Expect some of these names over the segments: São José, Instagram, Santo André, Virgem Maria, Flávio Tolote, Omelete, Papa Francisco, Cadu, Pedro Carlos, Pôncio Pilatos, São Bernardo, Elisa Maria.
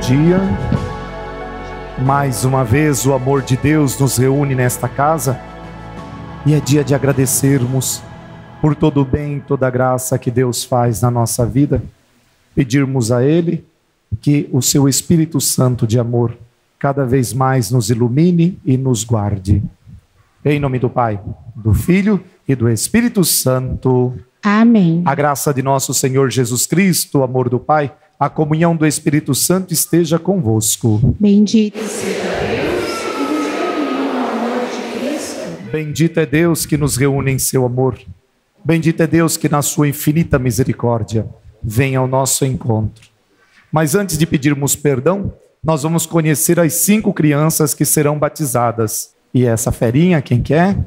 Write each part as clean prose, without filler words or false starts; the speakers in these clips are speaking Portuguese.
Dia. Mais uma vez o amor de Deus nos reúne nesta casa e é dia de agradecermos por todo o bem, toda a graça que Deus faz na nossa vida, pedirmos a Ele que o seu Espírito Santo de amor cada vez mais nos ilumine e nos guarde. Em nome do Pai, do Filho e do Espírito Santo. Amém. A graça de nosso Senhor Jesus Cristo, o amor do Pai, a comunhão do Espírito Santo esteja convosco. Bendito seja Deus que nos reúne no amor de Cristo. Bendito é Deus que nos reúne em seu amor. Bendito é Deus que na sua infinita misericórdia vem ao nosso encontro. Mas antes de pedirmos perdão, nós vamos conhecer as 5 crianças que serão batizadas. E essa ferinha, quem que é?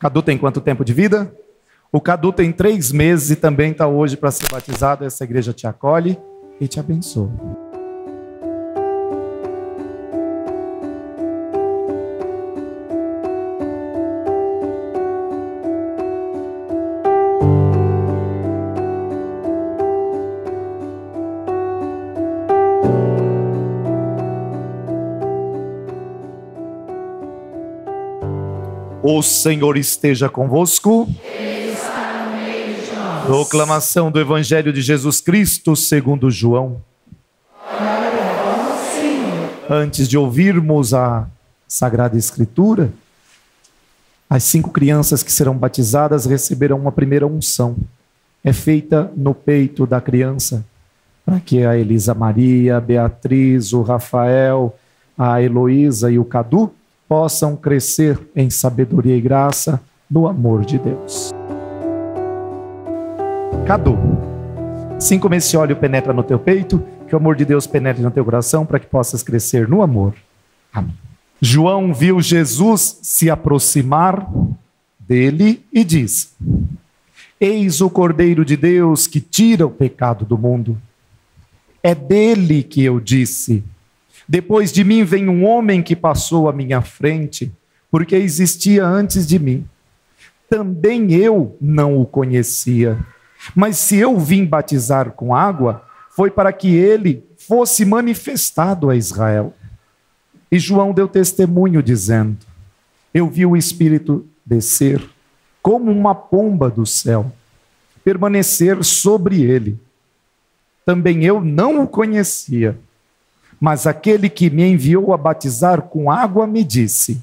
Cadu tem quanto tempo de vida? O Cadu tem 3 meses e também está hoje para ser batizado. Essa igreja te acolhe e te abençoe. O Senhor esteja convosco. Proclamação do Evangelho de Jesus Cristo segundo João. Antes de ouvirmos a Sagrada Escritura, as 5 crianças que serão batizadas receberão uma primeira unção. É feita no peito da criança, para que a Elisa Maria, a Beatriz, o Rafael, a Heloísa e o Cadu possam crescer em sabedoria e graça no amor de Deus. Cadu, 5 esse óleo penetra no teu peito, que o amor de Deus penetre no teu coração para que possas crescer no amor. Amém. João viu Jesus se aproximar dele e diz: Eis o Cordeiro de Deus que tira o pecado do mundo. É dele que eu disse: Depois de mim vem um homem que passou à minha frente, porque existia antes de mim. Também eu não o conhecia. Mas se eu vim batizar com água, foi para que ele fosse manifestado a Israel. E João deu testemunho dizendo: Eu vi o Espírito descer como uma pomba do céu, permanecer sobre ele. Também eu não o conhecia, mas aquele que me enviou a batizar com água me disse: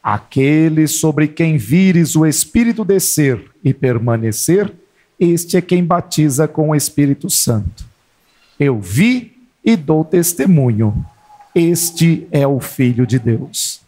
Aquele sobre quem vires o Espírito descer e permanecer, este é quem batiza com o Espírito Santo. Eu vi e dou testemunho. Este é o Filho de Deus.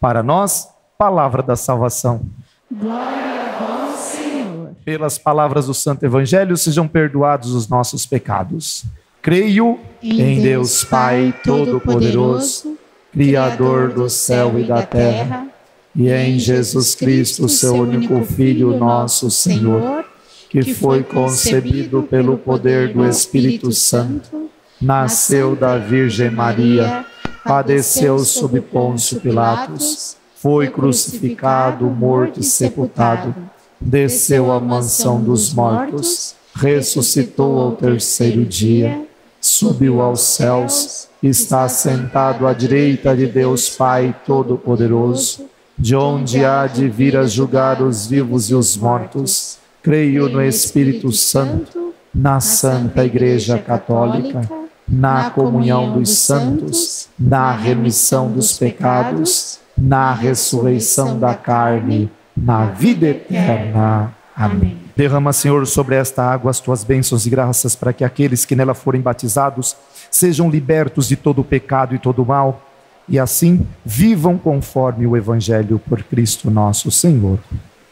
Para nós, palavra da salvação. Glória a vós, Senhor. Pelas palavras do Santo Evangelho, sejam perdoados os nossos pecados. Creio em Deus Pai Todo-Poderoso, Criador do céu e da terra, e em Jesus Cristo, seu único Filho, nosso Senhor, que foi concebido pelo poder do Espírito Santo, nasceu da Virgem Maria, padeceu sob Pôncio Pilatos, foi crucificado, morto e sepultado, desceu à mansão dos mortos, ressuscitou ao terceiro dia, subiu aos céus, está sentado à direita de Deus Pai Todo-Poderoso, de onde há de vir a julgar os vivos e os mortos. Creio no Espírito Santo, na Santa Igreja Católica, na comunhão dos santos, na remissão dos pecados, na ressurreição da carne, na vida eterna. Amém. Derrama, Senhor, sobre esta água as tuas bênçãos e graças, para que aqueles que nela forem batizados sejam libertos de todo o pecado e todo o mal, e assim vivam conforme o Evangelho por Cristo nosso Senhor.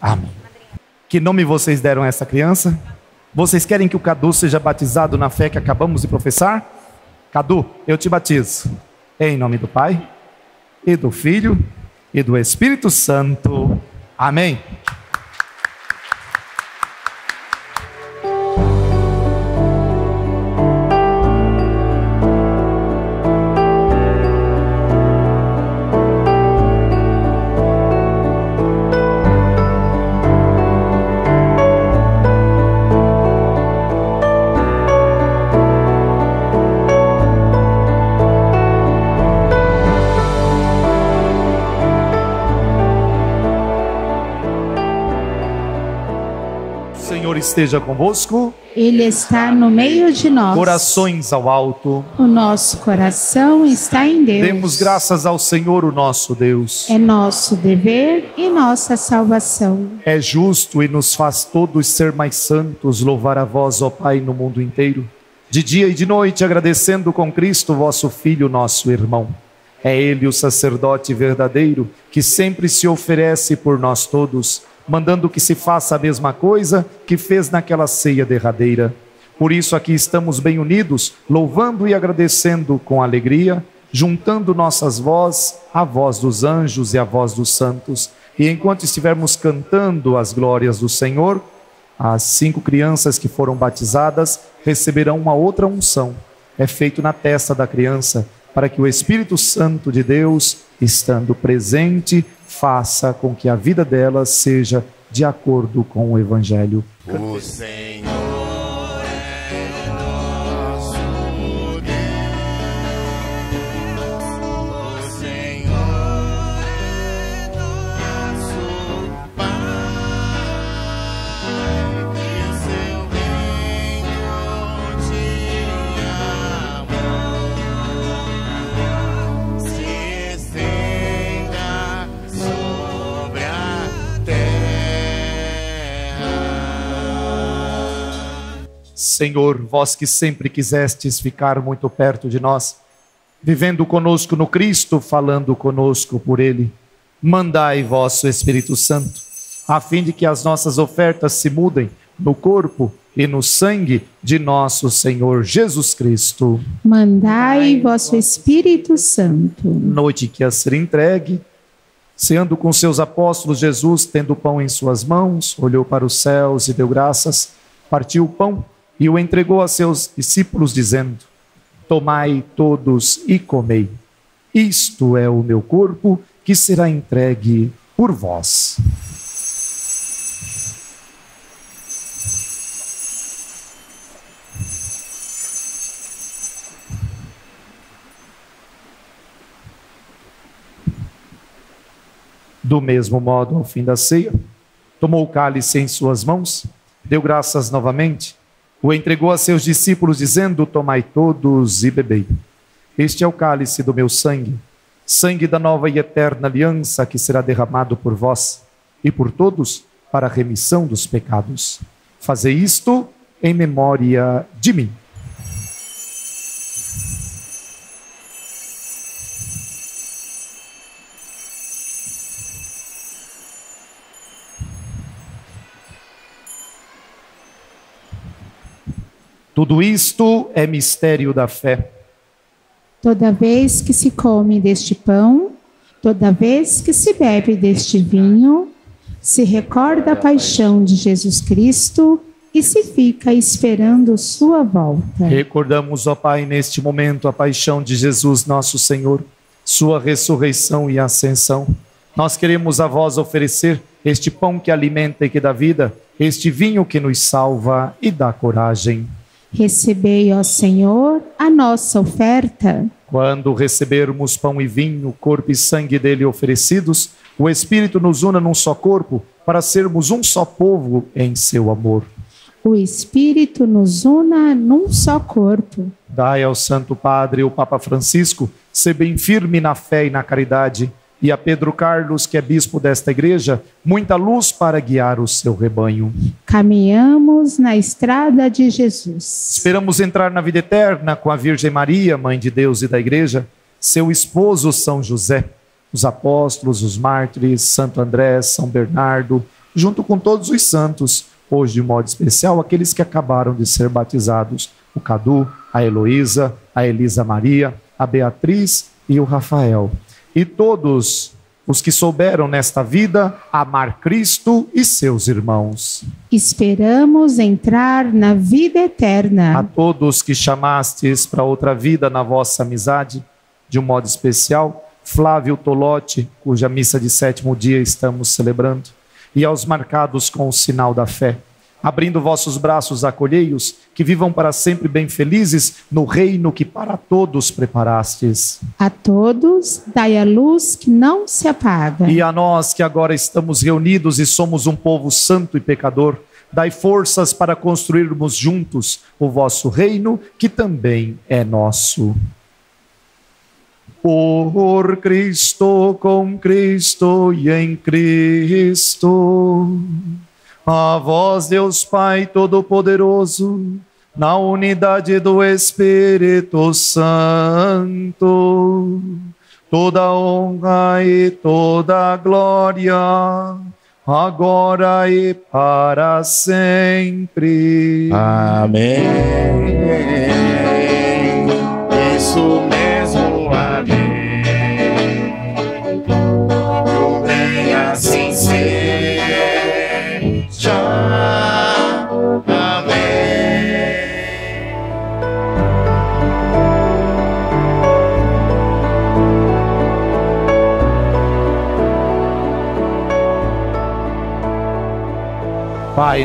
Amém. Que nome vocês deram a essa criança? Vocês querem que o Cadu seja batizado na fé que acabamos de professar? Cadu, eu te batizo em nome do Pai, e do Filho, e do Espírito Santo. Amém. Esteja convosco. Ele está no meio de nós. Corações ao alto. O nosso coração está em Deus. Demos graças ao Senhor, o nosso Deus. É nosso dever e nossa salvação. É justo e nos faz todos ser mais santos louvar a vós, ó Pai, no mundo inteiro, de dia e de noite, agradecendo com Cristo, vosso Filho, nosso irmão. É Ele o sacerdote verdadeiro, que sempre se oferece por nós todos, mandando que se faça a mesma coisa que fez naquela ceia derradeira. Por isso aqui estamos bem unidos, louvando e agradecendo com alegria, juntando nossas vozes, a voz dos anjos e a voz dos santos. E enquanto estivermos cantando as glórias do Senhor, as 5 crianças que foram batizadas receberão uma outra unção. É feito na testa da criança, para que o Espírito Santo de Deus, estando presente, faça com que a vida dela seja de acordo com o Evangelho. O Senhor é nosso Deus, o Senhor é nosso Pai, e o seu reino de amor se estenda sobre a terra. Senhor, vós que sempre quisestes ficar muito perto de nós, vivendo conosco no Cristo, falando conosco por Ele, mandai vosso Espírito Santo, a fim de que as nossas ofertas se mudem no corpo e no sangue de nosso Senhor Jesus Cristo. Mandai vosso Espírito Santo. Noite que a ser entregue, ceando com seus apóstolos, Jesus, tendo o pão em suas mãos, olhou para os céus e deu graças, partiu o pão e o entregou a seus discípulos, dizendo: tomai todos e comei. Isto é o meu corpo, que será entregue por vós. Do mesmo modo, ao fim da ceia, tomou o cálice em suas mãos, deu graças novamente, o entregou a seus discípulos, dizendo: tomai todos e bebei. Este é o cálice do meu sangue, sangue da nova e eterna aliança, que será derramado por vós e por todos para a remissão dos pecados. Fazei isto em memória de mim. Tudo isto é mistério da fé. Toda vez que se come deste pão, toda vez que se bebe deste vinho, se recorda a paixão de Jesus Cristo e se fica esperando sua volta. Recordamos, ó Pai, neste momento a paixão de Jesus nosso Senhor, sua ressurreição e ascensão. Nós queremos a vós oferecer este pão que alimenta e que dá vida, este vinho que nos salva e dá coragem. Recebei, ó Senhor, a nossa oferta. Quando recebermos pão e vinho, corpo e sangue dele oferecidos, o Espírito nos una num só corpo, para sermos um só povo em seu amor. O Espírito nos una num só corpo. Dai ao Santo Padre, o Papa Francisco, ser bem firme na fé e na caridade, e a Pedro Carlos, que é bispo desta igreja, muita luz para guiar o seu rebanho. Caminhamos na estrada de Jesus. Esperamos entrar na vida eterna com a Virgem Maria, Mãe de Deus e da Igreja, seu esposo São José, os apóstolos, os mártires, Santo André, São Bernardo, junto com todos os santos, hoje de modo especial aqueles que acabaram de ser batizados, o Cadu, a Heloísa, a Elisa Maria, a Beatriz e o Rafael. E todos os que souberam nesta vida amar Cristo e seus irmãos. Esperamos entrar na vida eterna. A todos que chamastes para outra vida na vossa amizade, de um modo especial, Flávio Tolote, cuja missa de 7º dia estamos celebrando, e aos marcados com o sinal da fé. Abrindo vossos braços, acolhei-os, que vivam para sempre bem felizes no reino que para todos preparastes. A todos dai a luz que não se apaga. E a nós que agora estamos reunidos e somos um povo santo e pecador, dai forças para construirmos juntos o vosso reino, que também é nosso. Por Cristo, com Cristo e em Cristo. A vós, Deus Pai Todo-Poderoso, na unidade do Espírito Santo, toda honra e toda glória, agora e para sempre. Amém. Isso mesmo, amém. Eu bem assim ser. Pai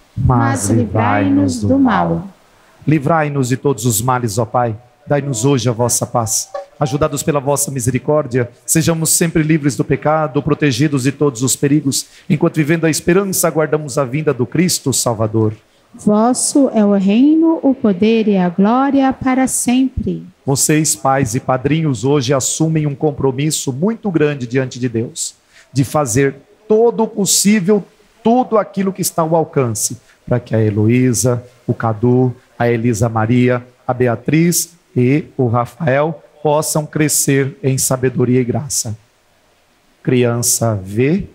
mas livrai-nos do mal. Livrai-nos de todos os males, ó Pai. Dai-nos hoje a vossa paz. Ajudados pela vossa misericórdia, sejamos sempre livres do pecado, protegidos de todos os perigos, enquanto vivendo a esperança, aguardamos a vinda do Cristo Salvador. Vosso é o reino, o poder e a glória para sempre. Vocês, pais e padrinhos, hoje assumem um compromisso muito grande diante de Deus, de fazer todo o possível, tudo aquilo que está ao alcance, para que a Heloísa, o Cadu, a Elisa Maria, a Beatriz e o Rafael possam crescer em sabedoria e graça. Criança vê,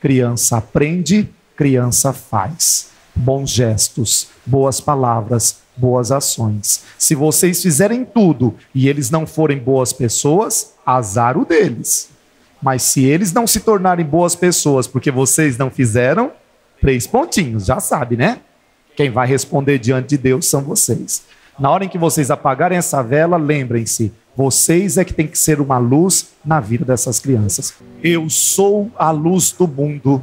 criança aprende, criança faz. Bons gestos, boas palavras, boas ações. Se vocês fizerem tudo e eles não forem boas pessoas, azar o deles. Mas se eles não se tornarem boas pessoas porque vocês não fizeram, 3 pontinhos, já sabe, né? Quem vai responder diante de Deus são vocês. Na hora em que vocês apagarem essa vela, lembrem-se, vocês é que tem que ser uma luz na vida dessas crianças. Eu sou a luz do mundo.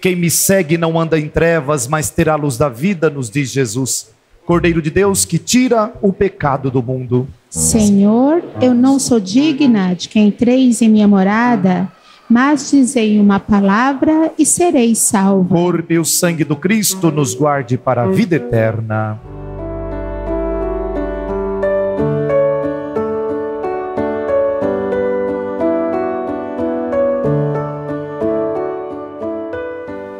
Quem me segue não anda em trevas, mas terá a luz da vida, nos diz Jesus. Cordeiro de Deus que tira o pecado do mundo. Senhor, eu não sou digna de que entreis em minha morada, mas dizei uma palavra e serei salvo. Corpo e o sangue do Cristo nos guarde para a vida eterna.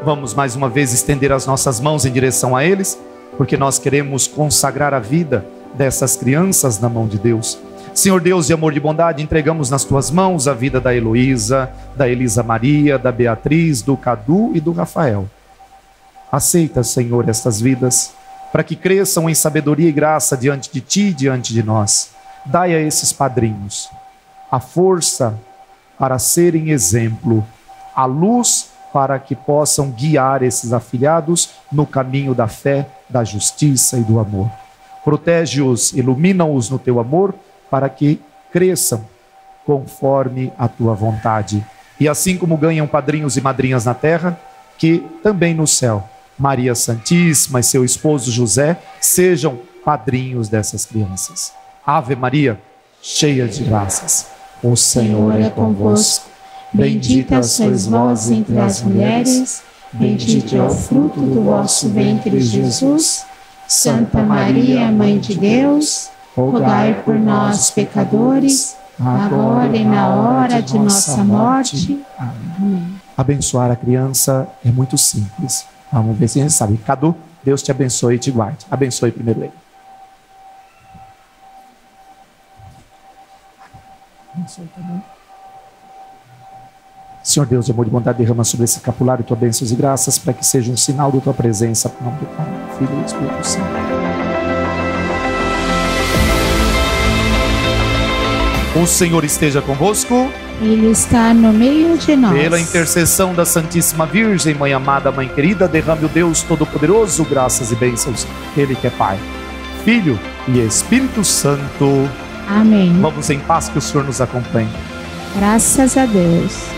Vamos mais uma vez estender as nossas mãos em direção a eles, porque nós queremos consagrar a vida dessas crianças na mão de Deus. Senhor Deus de amor e de bondade, entregamos nas tuas mãos a vida da Heloísa, da Elisa Maria, da Beatriz, do Cadu e do Rafael. Aceita, Senhor, estas vidas, para que cresçam em sabedoria e graça diante de ti e diante de nós. Dai a esses padrinhos a força para serem exemplo, a luz para que possam guiar esses afilhados no caminho da fé, da justiça e do amor. Protege-os, ilumina-os no teu amor, para que cresçam conforme a tua vontade. E assim como ganham padrinhos e madrinhas na terra, que também no céu, Maria Santíssima e seu esposo José sejam padrinhos dessas crianças. Ave Maria, cheia de graças, o Senhor é convosco. Bendita sois vós entre as mulheres, bendito é o fruto do vosso ventre, Jesus. Santa Maria, Mãe de Deus, rogai por nós, pecadores, agora e na hora de nossa morte. Amém. Abençoar a criança é muito simples. Vamos ver se a gente sabe. Cadu, Deus te abençoe e te guarde. Abençoe primeiro ele. Abençoe também. Senhor Deus de amor e bondade, derrama sobre esse capulário tua bênçãos e graças, para que seja um sinal da tua presença. Em nome do Pai, do Filho e do Espírito Santo. O Senhor esteja convosco. Ele está no meio de nós. Pela intercessão da Santíssima Virgem, Mãe amada, Mãe querida, derrame o Deus Todo-Poderoso graças e bênçãos. Ele que é Pai, Filho e Espírito Santo. Amém. Vamos em paz, que o Senhor nos acompanhe. Graças a Deus.